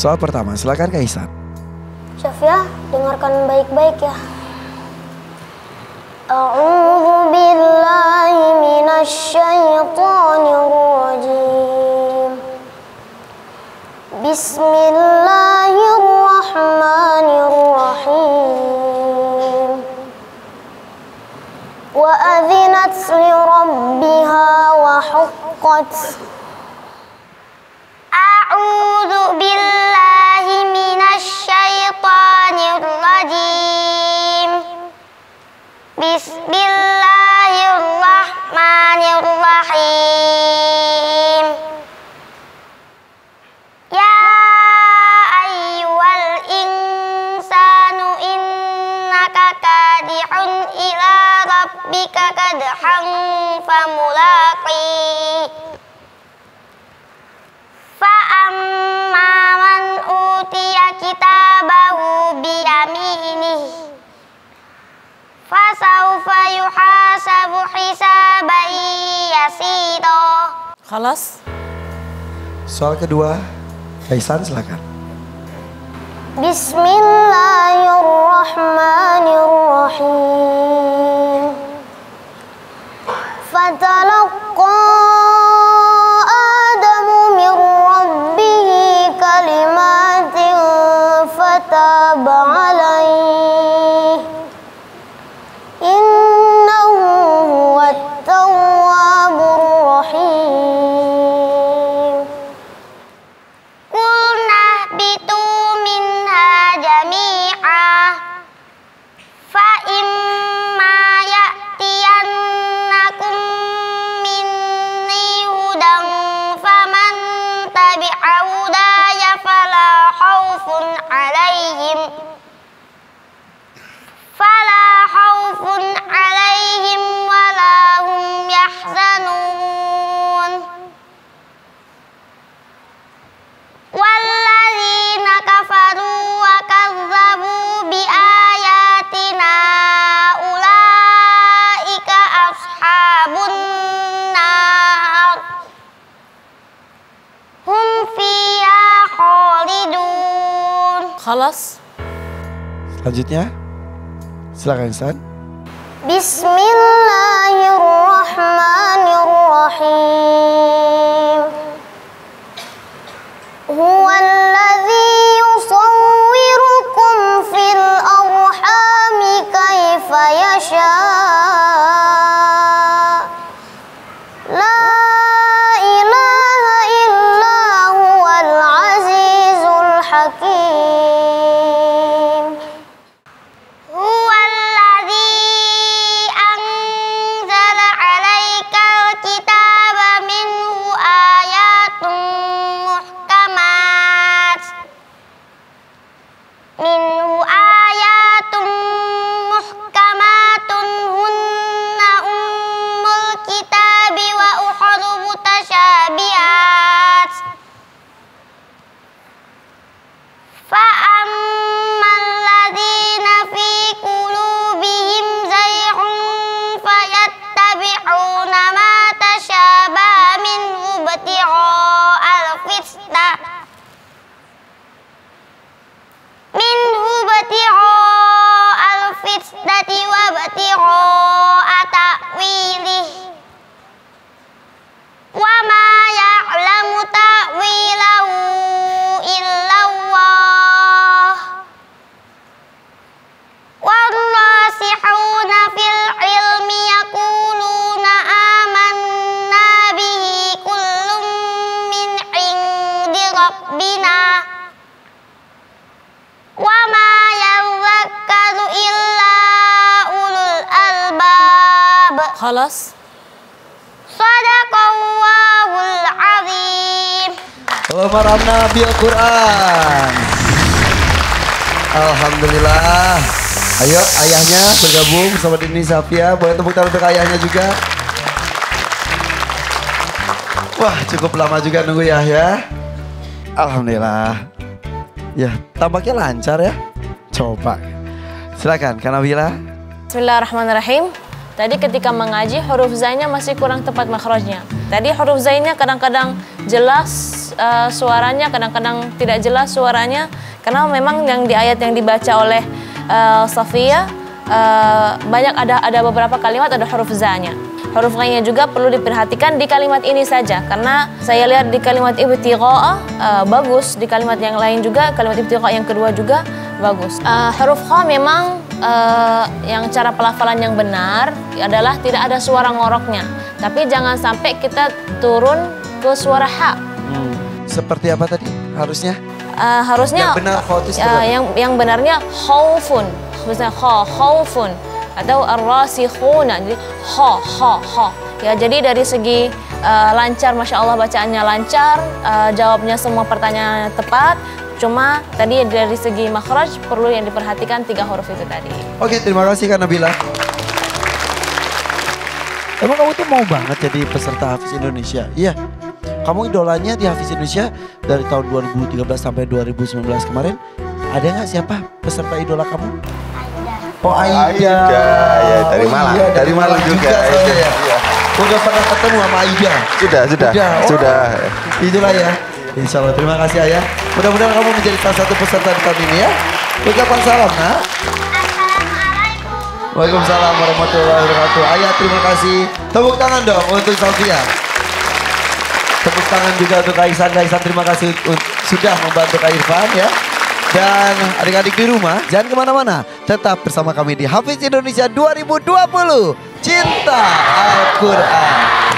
Soal pertama, silakan Kaisan. Shafia, dengarkan baik-baik ya. A'udzu billahi minasy syaithanir rajim. Bismillahirrahmanirrahim. Wa adzinat li rabbiha wa huqqat. A'udzu billahi minasy syaithanir rajim. Bismillahirrahmanirrahim. Ya ayyuhal insanu innaka kadihun ila rabbika kadhan famulaqih. Fa'amma man utiya kitabahu biyaminih, fasawfa yuhasabu hisaban yasira. Khalas. Soal kedua, Kaisan silakan. Bismillahirrahmanirrahim. Fatalaqqa عليه إنه هو التواب الرحيم. قلنا اهبطوا منها جميعا فإما يأتينكم مني هدى فمن تبع هداي فلا خوف عليهم Halas. Selanjutnya, silakan San. Bismillahirrahmanirrahim. Huwallazi yusawwirukum fil arhami kaifa yasha. Halas. Shadaqallahul azim. Alhamdulillah Nabi Al-Quran. Alhamdulillah. Ayo ayahnya bergabung bersama Dini Shafia. Boleh tepuk tangan untuk ayahnya juga. Wah, cukup lama juga nunggu ya ya. Alhamdulillah. Ya, tampaknya lancar ya. Coba. Silakan Kak Nabila. Bismillahirrahmanirrahim. Tadi ketika mengaji huruf zainya masih kurang tepat makhrajnya. Tadi huruf zainnya kadang-kadang jelas suaranya, kadang-kadang tidak jelas suaranya. Karena memang yang di ayat yang dibaca oleh Shafia banyak ada beberapa kalimat ada huruf za-nya. Huruf lainnya juga perlu diperhatikan di kalimat ini saja. Karena saya lihat di kalimat ibtigha' bagus, di kalimat yang lain juga, kalimat ibtigha' yang kedua juga bagus. Huruf kha memang yang cara pelafalan yang benar adalah tidak ada suara ngoroknya. Tapi jangan sampai kita turun ke suara ha. Seperti apa tadi harusnya? Harusnya yang benar, yang benarnya khaufun, misalnya khaufun atau ar-rasikhuna, jadi ha. Ya, jadi dari segi lancar, masya Allah bacaannya lancar, jawabnya semua pertanyaan tepat. Cuma tadi dari segi makhraj perlu yang diperhatikan 3 huruf itu tadi. Oke, terima kasih Kak Nabila. Emang kamu tuh mau banget jadi peserta Hafiz Indonesia? Iya. Kamu idolanya di Hafiz Indonesia dari tahun 2013 sampai 2019 kemarin, ada nggak siapa peserta idola kamu? Aida. Oh, Aida. Ya, dari Malang. Iya, dari Malang juga. Iya. Udah pernah ketemu sama Aida? Sudah. Itulah ya. Insya Allah, terima kasih Ayah. Mudah-mudahan kamu menjadi salah satu peserta di tahun ini ya. Ucapan salam, Nak. Assalamualaikum. Waalaikumsalam warahmatullahi wabarakatuh. Ayah, terima kasih. Tepuk tangan dong untuk Shafia. Tepuk tangan juga untuk Kaisan. Kaisan terima kasih sudah membantu Kak Irfan ya. Dan adik-adik di rumah jangan kemana-mana. Tetap bersama kami di Hafiz Indonesia 2020. Cinta Al-Quran.